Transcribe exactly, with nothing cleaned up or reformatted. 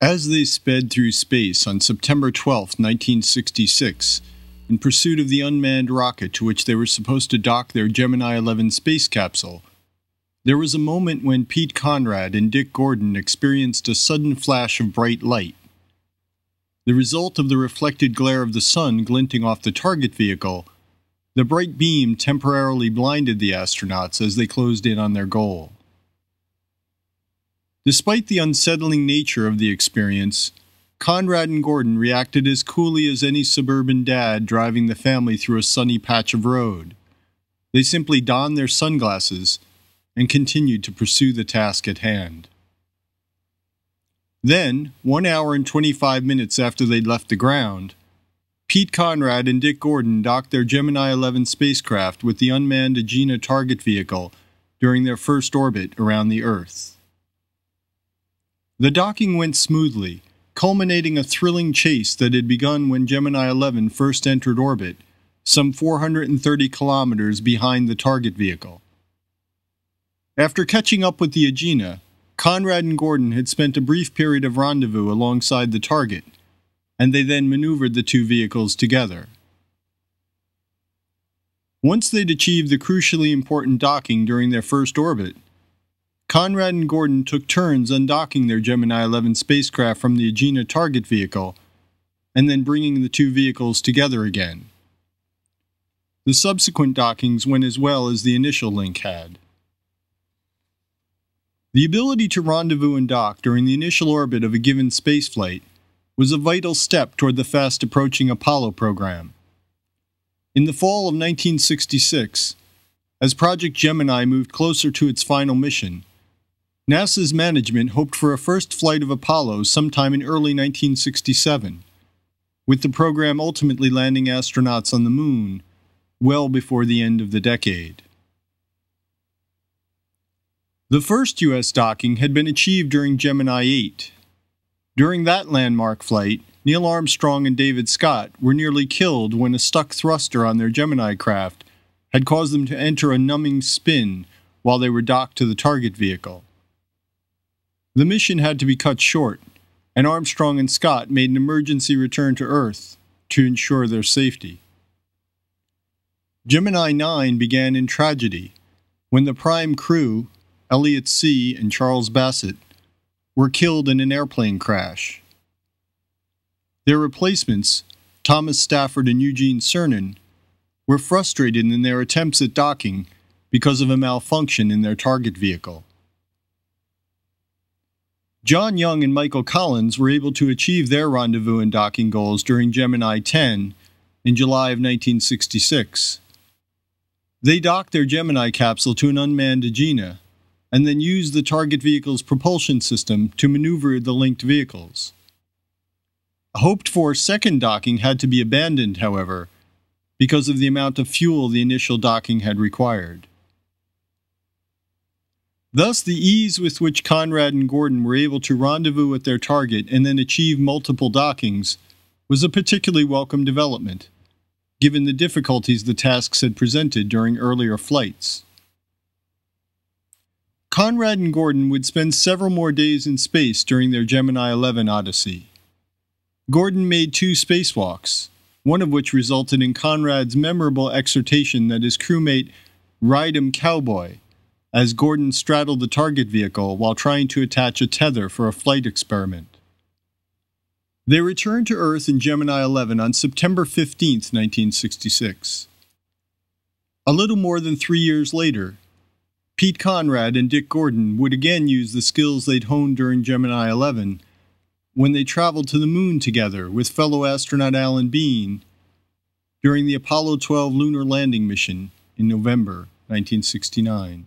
As they sped through space on September twelfth, nineteen sixty-six, in pursuit of the unmanned rocket to which they were supposed to dock their Gemini eleven space capsule, there was a moment when Pete Conrad and Dick Gordon experienced a sudden flash of bright light. The result of the reflected glare of the sun glinting off the target vehicle, the bright beam temporarily blinded the astronauts as they closed in on their goal. Despite the unsettling nature of the experience, Conrad and Gordon reacted as coolly as any suburban dad driving the family through a sunny patch of road. They simply donned their sunglasses and continued to pursue the task at hand. Then, one hour and twenty-five minutes after they'd left the ground, Pete Conrad and Dick Gordon docked their Gemini eleven spacecraft with the unmanned Agena target vehicle during their first orbit around the Earth. The docking went smoothly, culminating a thrilling chase that had begun when Gemini eleven first entered orbit, some four hundred thirty kilometers behind the target vehicle. After catching up with the Agena, Conrad and Gordon had spent a brief period of rendezvous alongside the target, and they then maneuvered the two vehicles together. Once they'd achieved the crucially important docking during their first orbit, Conrad and Gordon took turns undocking their Gemini eleven spacecraft from the Agena target vehicle and then bringing the two vehicles together again. The subsequent dockings went as well as the initial link had. The ability to rendezvous and dock during the initial orbit of a given spaceflight was a vital step toward the fast-approaching Apollo program. In the fall of nineteen sixty-six, as Project Gemini moved closer to its final mission, NASA's management hoped for a first flight of Apollo sometime in early nineteen sixty-seven, with the program ultimately landing astronauts on the moon well before the end of the decade. The first U S docking had been achieved during Gemini eight. During that landmark flight, Neil Armstrong and David Scott were nearly killed when a stuck thruster on their Gemini craft had caused them to enter a numbing spin while they were docked to the target vehicle. The mission had to be cut short, and Armstrong and Scott made an emergency return to Earth to ensure their safety. Gemini nine began in tragedy when the prime crew, Elliot See and Charles Bassett, were killed in an airplane crash. Their replacements, Thomas Stafford and Eugene Cernan, were frustrated in their attempts at docking because of a malfunction in their target vehicle. John Young and Michael Collins were able to achieve their rendezvous and docking goals during Gemini ten in July of nineteen sixty-six. They docked their Gemini capsule to an unmanned Agena and then used the target vehicle's propulsion system to maneuver the linked vehicles. A hoped-for second docking had to be abandoned, however, because of the amount of fuel the initial docking had required. Thus, the ease with which Conrad and Gordon were able to rendezvous with their target and then achieve multiple dockings was a particularly welcome development, given the difficulties the tasks had presented during earlier flights. Conrad and Gordon would spend several more days in space during their Gemini eleven odyssey. Gordon made two spacewalks, one of which resulted in Conrad's memorable exhortation that his crewmate "Ride 'em, cowboy," as Gordon straddled the target vehicle while trying to attach a tether for a flight experiment. They returned to Earth in Gemini eleven on September fifteenth, nineteen sixty-six. A little more than three years later, Pete Conrad and Dick Gordon would again use the skills they'd honed during Gemini eleven when they traveled to the moon together with fellow astronaut Alan Bean during the Apollo twelve lunar landing mission in November nineteen sixty-nine.